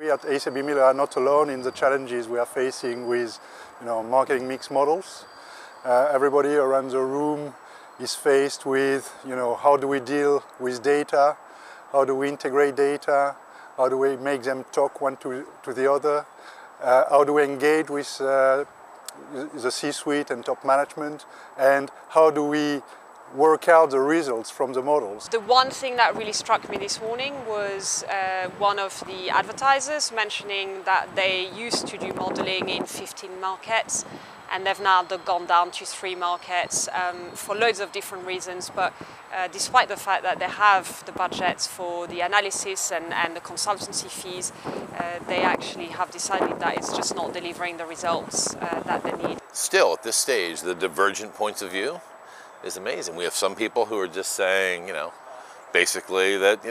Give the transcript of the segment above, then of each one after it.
We at ACB Miller are not alone in the challenges we are facing with marketing mix models. Everybody around the room is faced with how do we deal with data, how do we integrate data, how do we make them talk one to the other, how do we engage with the C-suite and top management, and how do we work out the results from the models. The one thing that really struck me this morning was one of the advertisers mentioning that they used to do modeling in 15 markets and they've now gone down to 3 markets for loads of different reasons, but despite the fact that they have the budgets for the analysis and the consultancy fees, they actually have decided that it's just not delivering the results that they need. Still at this stage, the divergent points of view is amazing. We have some people who are just saying, basically that,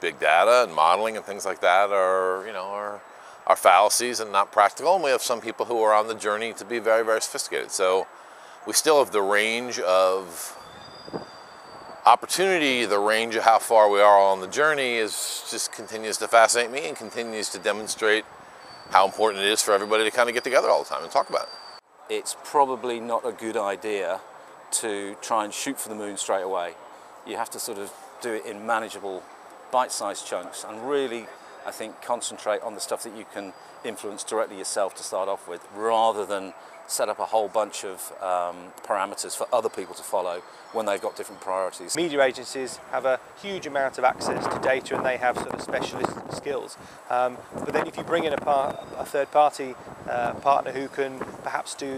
big data and modeling and things like that are, are fallacies and not practical. And we have some people who are on the journey to be very, very sophisticated. So we still have the range of opportunity, the range of how far we are on the journey is just continues to fascinate me and continues to demonstrate how important it is for everybody to kind of get together all the time and talk about it. It's probably not a good idea to try and shoot for the moon straight away. You have to sort of do it in manageable, bite-sized chunks and really, I think, concentrate on the stuff that you can influence directly yourself to start off with, rather than set up a whole bunch of parameters for other people to follow when they've got different priorities. Media agencies have a huge amount of access to data and they have sort of specialist skills. But then if you bring in a third party partner who can perhaps do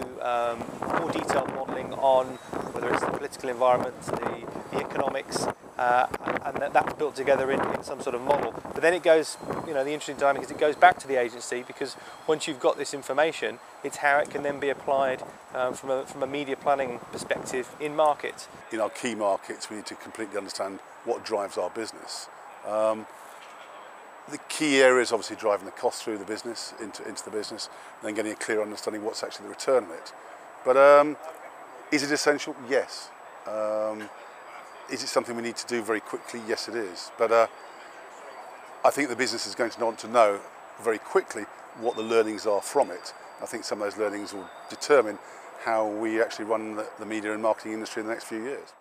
more detailed modelling on whether it's the political environment, the economics, and that's built together in some sort of model. But then it goes, the interesting dynamic is it goes back to the agency, because once you've got this information, it's how it can then be applied from a media planning perspective in markets. In our key markets, we need to completely understand what drives our business. The key area is obviously driving the cost through the business, into the business, and then getting a clear understanding what's actually the return on it. But is it essential? Yes. Is it something we need to do very quickly? Yes, it is. But I think the business is going to want to know very quickly what the learnings are from it. I think some of those learnings will determine how we actually run the media and marketing industry in the next few years.